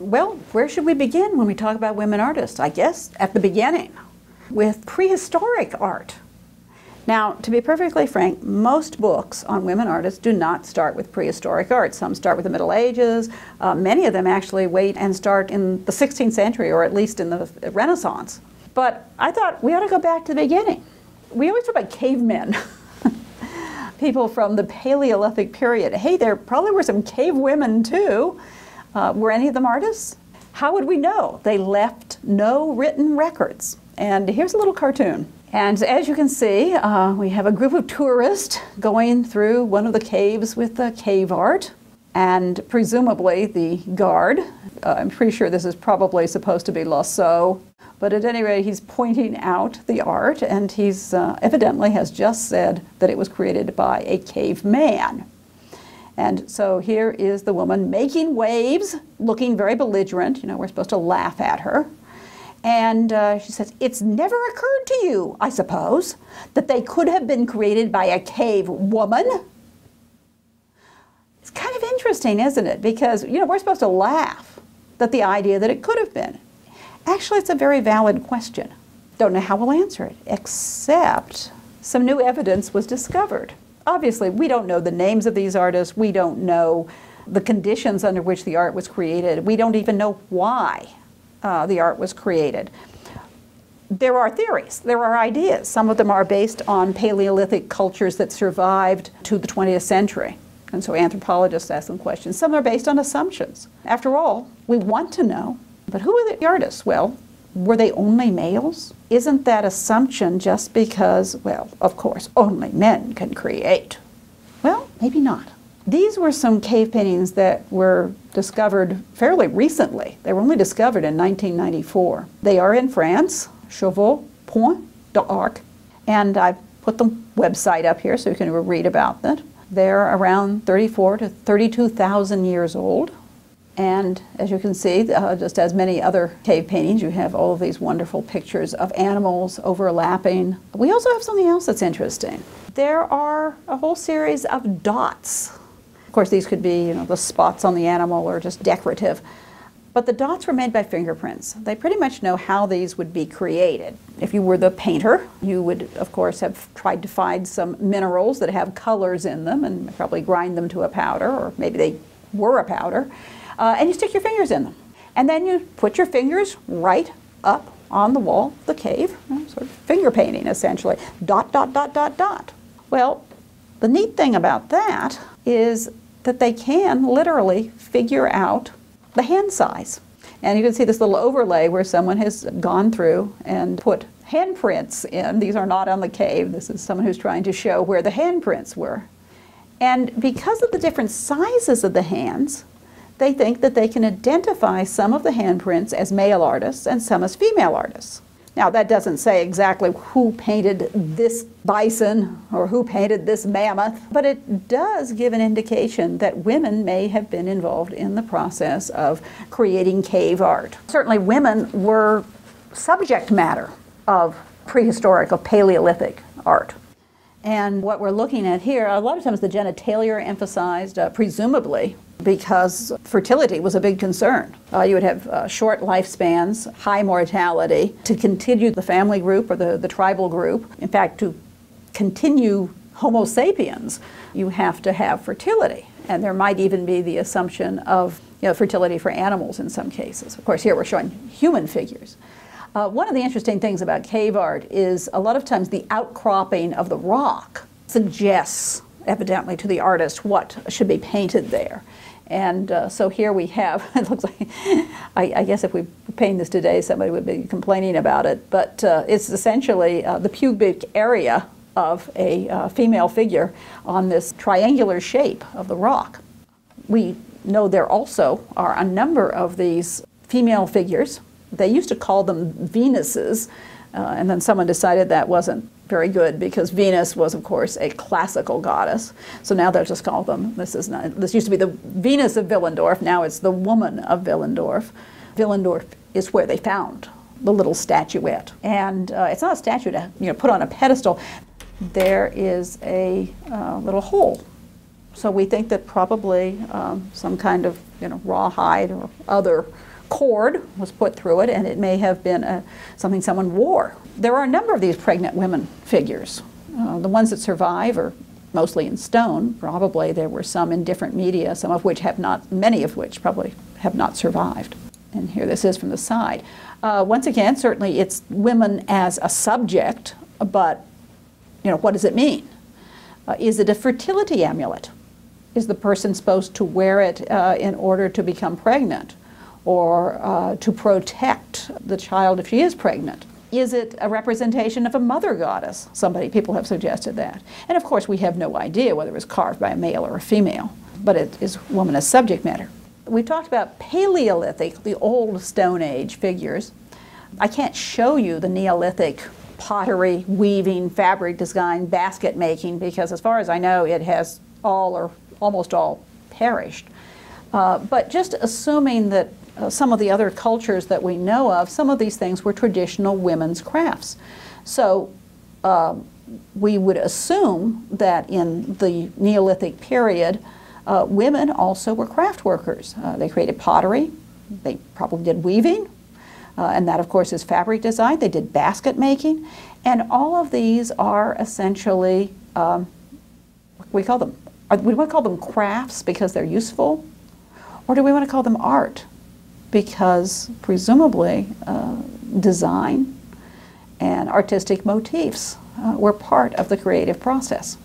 Well, where should we begin when we talk about women artists? I guess at the beginning, with prehistoric art. Now, to be perfectly frank, most books on women artists do not start with prehistoric art. Some start with the Middle Ages. Many of them actually wait and start in the 16th century, or at least in the Renaissance. But I thought we ought to go back to the beginning. We always talk about cavemen, people from the Paleolithic period. Hey, there probably were some cave women too. Were any of them artists? How would we know? They left no written records. And here's a little cartoon. And as you can see, we have a group of tourists going through one of the caves with the cave art. And presumably the guard, I'm pretty sure this is probably supposed to be Lascaux, but at any rate, he's pointing out the art, and he's evidently has just said that it was created by a caveman. And so here is the woman making waves, looking very belligerent. You know, we're supposed to laugh at her. And she says, "It's never occurred to you, I suppose, that they could have been created by a cave woman?" It's kind of interesting, isn't it? Because, you know, we're supposed to laugh at the idea that it could have been. Actually, it's a very valid question. Don't know how we'll answer it, except some new evidence was discovered. Obviously, we don't know the names of these artists. We don't know the conditions under which the art was created. We don't even know why the art was created. There are theories. There are ideas. Some of them are based on Paleolithic cultures that survived to the 20th century. And so anthropologists ask them questions. Some are based on assumptions. After all, we want to know. But who were the artists? Well, were they only males? Isn't that assumption just because, well, of course, only men can create? Well, maybe not. These were some cave paintings that were discovered fairly recently. They were only discovered in 1994. They are in France, Chauvet Pont d'Arc, and I put the website up here so you can read about that. They're around 34 to 32,000 years old. And as you can see, just as many other cave paintings, you have all of these wonderful pictures of animals overlapping. We also have something else that's interesting. There are a whole series of dots. Of course, these could be, you know, the spots on the animal or just decorative. But the dots were made by fingerprints. They pretty much know how these would be created. If you were the painter, you would, of course, have tried to find some minerals that have colors in them and probably grind them to a powder, or maybe they were a powder. And you stick your fingers in them. And then you put your fingers right up on the wall of the cave, sort of finger painting, essentially. Dot, dot, dot, dot, dot. Well, the neat thing about that is that they can literally figure out the hand size. And you can see this little overlay where someone has gone through and put handprints in. These are not on the cave. This is someone who's trying to show where the handprints were. And because of the different sizes of the hands, they think that they can identify some of the handprints as male artists and some as female artists. Now, that doesn't say exactly who painted this bison or who painted this mammoth, but it does give an indication that women may have been involved in the process of creating cave art. Certainly, women were subject matter of prehistoric or Paleolithic art. And what we're looking at here, a lot of times the genitalia are emphasized, presumably, because fertility was a big concern. You would have short lifespans, high mortality, to continue the family group or the tribal group. In fact, to continue Homo sapiens, you have to have fertility. And there might even be the assumption of, you know, fertility for animals in some cases. Of course, here we're showing human figures. One of the interesting things about cave art is a lot of times the outcropping of the rock suggests, evidently, to the artist what should be painted there. And so here we have, it looks like, I guess if we paint this today, somebody would be complaining about it, but it's essentially the pubic area of a female figure on this triangular shape of the rock. We know there also are a number of these female figures. They used to call them Venuses, and then someone decided that wasn't very good because Venus was, of course, a classical goddess. So now they'll just call them, this used to be the Venus of Willendorf, now it's the Woman of Willendorf. Willendorf is where they found the little statuette. And it's not a statue to, you know, put on a pedestal. There is a little hole. So we think that probably some kind of rawhide or other cord was put through it, and it may have been something someone wore. There are a number of these pregnant women figures. The ones that survive are mostly in stone. Probably there were some in different media, some of which have not, many of which probably have not survived. And here this is from the side. Once again, certainly it's women as a subject, but what does it mean? Is it a fertility amulet? Is the person supposed to wear it in order to become pregnant, or to protect the child if she is pregnant? Is it a representation of a mother goddess? People have suggested that. And of course, we have no idea whether it was carved by a male or a female, but it is woman as subject matter. We talked about Paleolithic, the old Stone Age figures. I can't show you the Neolithic pottery, weaving, fabric design, basket making, because as far as I know, it has all or almost all perished. But just assuming that some of the other cultures that we know of, some of these things were traditional women's crafts. So we would assume that in the Neolithic period, women also were craft workers. They created pottery, they probably did weaving, and that of course is fabric design. They did basket making, and all of these are essentially, do we want to call them crafts because they're useful, or do we want to call them art? Because presumably design and artistic motifs were part of the creative process.